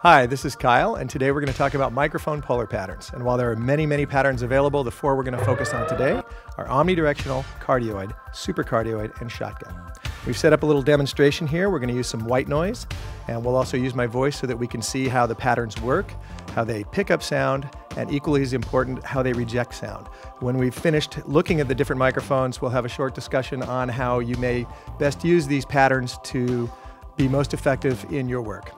Hi, this is Kyle, and today we're going to talk about microphone puller patterns. And while there are many patterns available, the four we're going to focus on today are omnidirectional, cardioid, supercardioid, and shotgun. We've set up a little demonstration here. We're going to use some white noise, and we'll also use my voice so that we can see how the patterns work, how they pick up sound, and equally as important, how they reject sound. When we've finished looking at the different microphones, we'll have a short discussion on how you may best use these patterns to be most effective in your work.